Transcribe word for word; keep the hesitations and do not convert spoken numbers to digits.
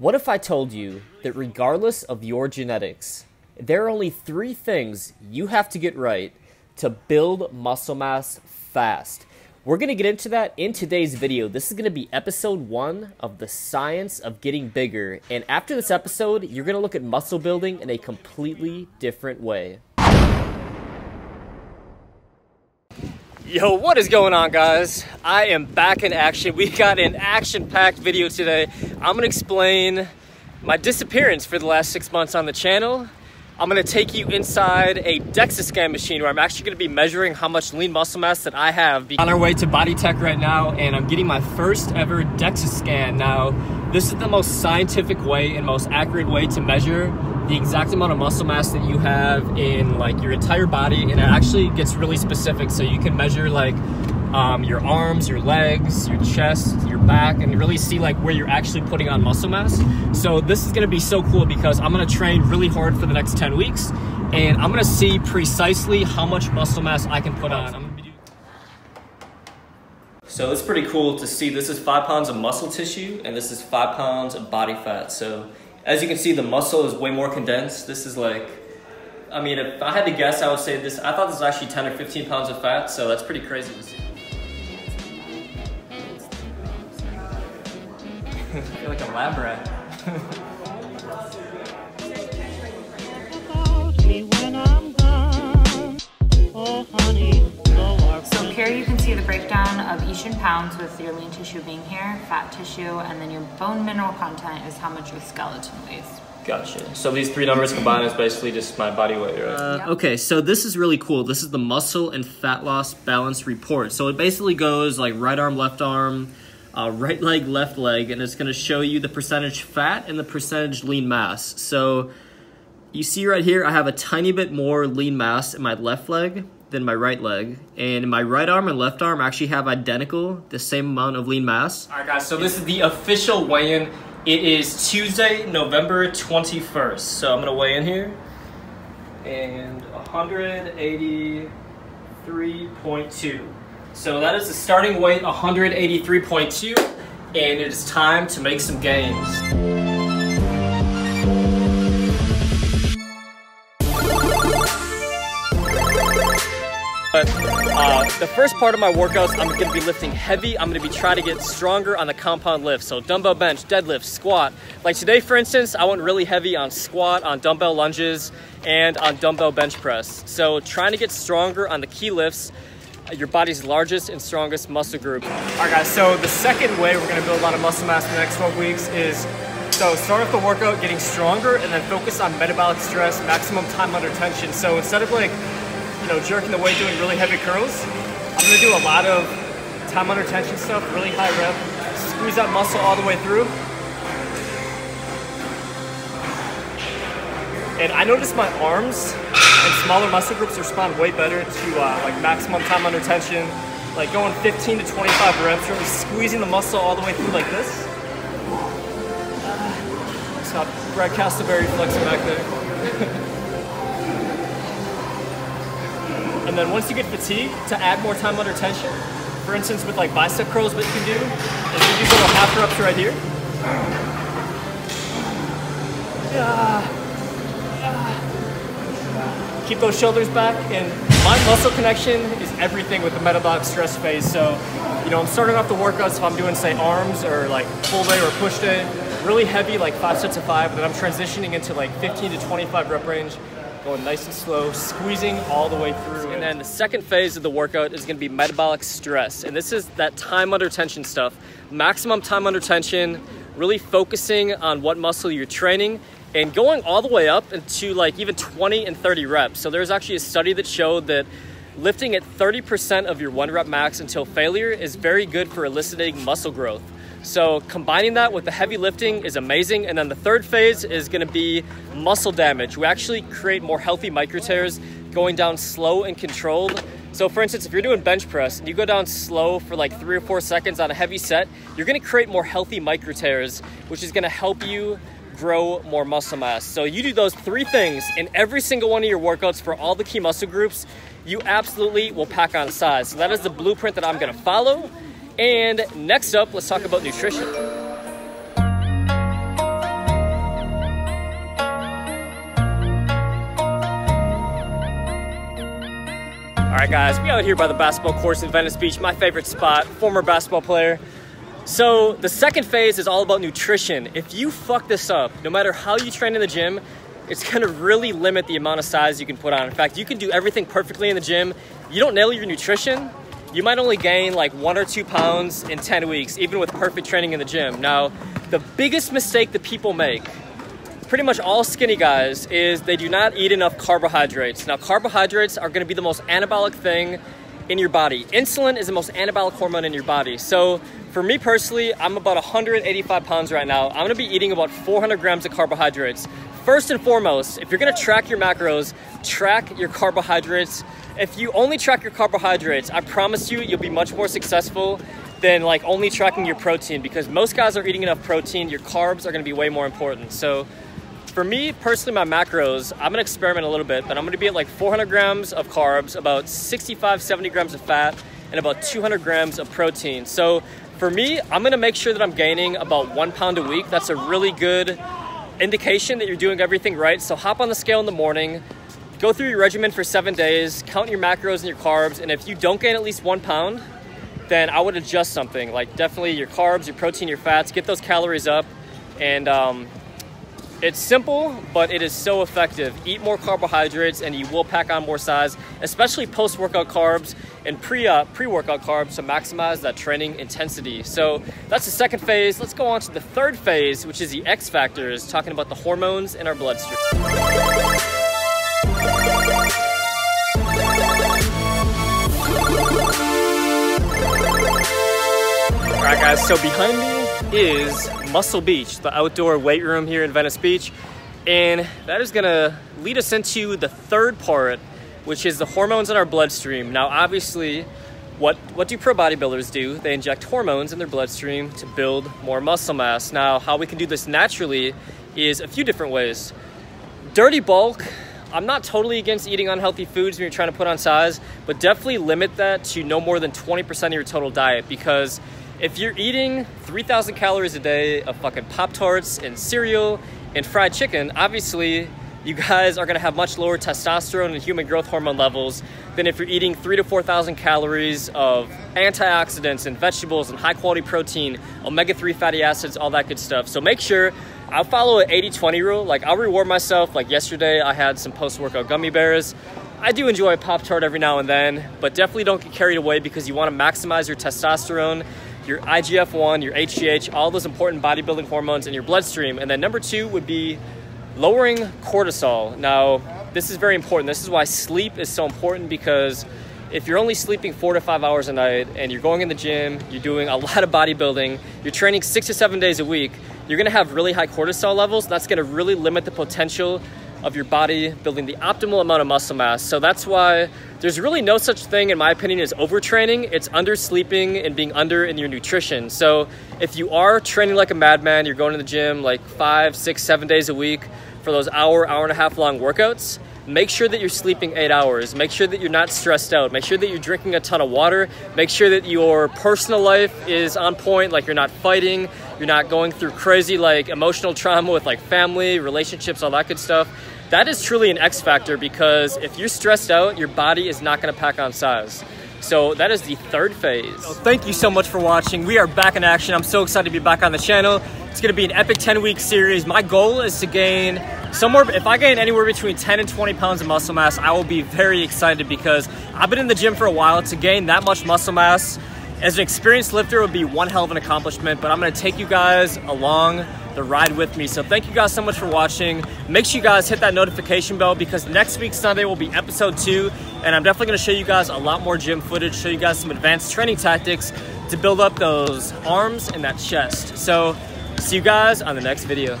What if I told you that regardless of your genetics, there are only three things you have to get right to build muscle mass fast? We're going to get into that in today's video. This is going to be episode one of the science of getting bigger. And after this episode, you're going to look at muscle building in a completely different way. Yo, what is going on, guys? I am back in action. We got an action-packed video today. I'm gonna explain my disappearance for the last six months on the channel. I'm gonna take you inside a DEXA scan machine where I'm actually gonna be measuring how much lean muscle mass that I have. On our way to Body Tech right now, and I'm getting my first ever DEXA scan. Now, this is the most scientific way and most accurate way to measure the exact amount of muscle mass that you have in like your entire body, and it actually gets really specific, so you can measure like um, your arms, your legs, your chest, your back, and really see like where you're actually putting on muscle mass. So this is gonna be so cool because I'm gonna train really hard for the next ten weeks, and I'm gonna see precisely how much muscle mass I can put on. I'm gonna be doing... So it's pretty cool to see. This is five pounds of muscle tissue, and this is five pounds of body fat. So as you can see, the muscle is way more condensed. This is like, I mean, if I had to guess, I would say this, I thought this was actually ten or fifteen pounds of fat, so that's pretty crazy to see. I feel like a lab rat. So here you can see the breakdown of each in pounds, with your lean tissue being here, fat tissue, and then your bone mineral content is how much your skeleton weighs. Gotcha. So these three numbers combined is basically just my body weight, right? Uh, yep. Okay, so this is really cool. This is the muscle and fat loss balance report. So it basically goes like right arm, left arm, uh, right leg, left leg, and it's going to show you the percentage fat and the percentage lean mass. So you see right here, I have a tiny bit more lean mass in my left leg than my right leg, and my right arm and left arm actually have identical, the same amount of lean mass. All right, guys, so this is the official weigh-in. It is Tuesday, November twenty-first. So I'm gonna weigh in here, and one eighty-three point two. So that is the starting weight, one eighty-three point two, and it is time to make some gains. But uh, the first part of my workouts, I'm going to be lifting heavy. I'm going to be trying to get stronger on the compound lift. So dumbbell bench, deadlift, squat. Like today, for instance, I went really heavy on squat, on dumbbell lunges, and on dumbbell bench press. So trying to get stronger on the key lifts, your body's largest and strongest muscle group. All right, guys, so the second way we're going to build a lot of muscle mass in the next twelve weeks is, so start off the workout getting stronger and then focus on metabolic stress, maximum time under tension. So instead of like, you know, jerking the weight, doing really heavy curls, I'm gonna do a lot of time under tension stuff, really high rep, squeeze that muscle all the way through. And I noticed my arms and smaller muscle groups respond way better to uh, like maximum time under tension, like going fifteen to twenty-five reps, really squeezing the muscle all the way through like this. It's not Brad Castleberry flexing back there. And then once you get fatigued, to add more time under tension, for instance with like bicep curls, what you can do is you do little half reps right here. Uh, uh, keep those shoulders back, and my muscle connection is everything with the metabolic stress phase. So, you know, I'm starting off the workouts, if I'm doing say arms or like full day or push day, really heavy, like five sets of five, but then I'm transitioning into like fifteen to twenty-five rep range. Going nice and slow, squeezing all the way through. And then the second phase of the workout is gonna be metabolic stress. And this is that time under tension stuff. Maximum time under tension, really focusing on what muscle you're training and going all the way up into like even twenty and thirty reps. So there's actually a study that showed that lifting at thirty percent of your one rep max until failure is very good for eliciting muscle growth. So combining that with the heavy lifting is amazing. And then the third phase is gonna be muscle damage. We actually create more healthy micro tears going down slow and controlled. So for instance, if you're doing bench press and you go down slow for like three or four seconds on a heavy set, you're gonna create more healthy micro tears, which is gonna help you grow more muscle mass. So you do those three things in every single one of your workouts for all the key muscle groups, you absolutely will pack on size. So that is the blueprint that I'm gonna follow. And next up, let's talk about nutrition. Alright guys, we out here by the basketball course in Venice Beach, my favorite spot, former basketball player. So the second phase is all about nutrition. If you fuck this up, no matter how you train in the gym, it's gonna really limit the amount of size you can put on. In fact, you can do everything perfectly in the gym. You don't nail your nutrition, you might only gain like one or two pounds in ten weeks, even with perfect training in the gym. Now, the biggest mistake that people make, pretty much all skinny guys, is they do not eat enough carbohydrates. Now, carbohydrates are gonna be the most anabolic thing in your body. Insulin is the most anabolic hormone in your body. So for me personally, I'm about one hundred eighty-five pounds right now. I'm gonna be eating about four hundred grams of carbohydrates. First and foremost, if you're gonna track your macros, track your carbohydrates. If you only track your carbohydrates, I promise you, you'll be much more successful than like only tracking your protein, because most guys are eating enough protein, your carbs are gonna be way more important. So for me personally, my macros, I'm gonna experiment a little bit, but I'm gonna be at like four hundred grams of carbs, about sixty-five, seventy grams of fat, and about two hundred grams of protein. So for me, I'm gonna make sure that I'm gaining about one pound a week. That's a really good indication that you're doing everything right. So hop on the scale in the morning, go through your regimen for seven days, count your macros and your carbs, and if you don't gain at least one pound, then I would adjust something, like definitely your carbs, your protein, your fats, get those calories up. And um, it's simple, but it is so effective. Eat more carbohydrates and you will pack on more size, especially post-workout carbs and pre, uh, pre-workout carbs to maximize that training intensity. So that's the second phase. Let's go on to the third phase, which is the X factors, talking about the hormones in our bloodstream. All right guys, so behind me is Muscle Beach, the outdoor weight room here in Venice Beach. And that is gonna lead us into the third part, which is the hormones in our bloodstream. Now, obviously, what, what do pro bodybuilders do? They inject hormones in their bloodstream to build more muscle mass. Now, how we can do this naturally is a few different ways. Dirty bulk. I'm not totally against eating unhealthy foods when you're trying to put on size, but definitely limit that to no more than twenty percent of your total diet, because if you're eating three thousand calories a day of fucking Pop-Tarts and cereal and fried chicken, obviously you guys are gonna have much lower testosterone and human growth hormone levels than if you're eating three to four thousand calories of antioxidants and vegetables and high quality protein, omega three fatty acids, all that good stuff. So make sure, I'll follow an eighty twenty rule. Like, I'll reward myself. Like yesterday, I had some post-workout gummy bears. I do enjoy a Pop-Tart every now and then, but definitely don't get carried away, because you wanna maximize your testosterone, your I G F one, your H G H, all those important bodybuilding hormones in your bloodstream. And then number two would be lowering cortisol. Now, this is very important. This is why sleep is so important, because if you're only sleeping four to five hours a night and you're going in the gym, you're doing a lot of bodybuilding, you're training six to seven days a week, you're gonna have really high cortisol levels. That's gonna really limit the potential of your body building the optimal amount of muscle mass. So that's why there's really no such thing, in my opinion, as overtraining. It's undersleeping and being under in your nutrition. So if you are training like a madman, you're going to the gym like five, six, seven days a week for those hour, hour and a half long workouts, make sure that you're sleeping eight hours. Make sure that you're not stressed out. Make sure that you're drinking a ton of water. Make sure that your personal life is on point, like you're not fighting, you're not going through crazy like emotional trauma with like family, relationships, all that good stuff. That is truly an X factor, because if you're stressed out, your body is not gonna pack on size. So that is the third phase. So thank you so much for watching. We are back in action. I'm so excited to be back on the channel. It's gonna be an epic ten week series. My goal is to gain somewhere, if I gain anywhere between ten and twenty pounds of muscle mass, I will be very excited, because I've been in the gym for a while. To gain that much muscle mass as an experienced lifter would be one hell of an accomplishment, but I'm gonna take you guys along the ride with me. So thank you guys so much for watching. Make sure you guys hit that notification bell, because next week Sunday will be episode two, and I'm definitely gonna show you guys a lot more gym footage, show you guys some advanced training tactics to build up those arms and that chest. So see you guys on the next video.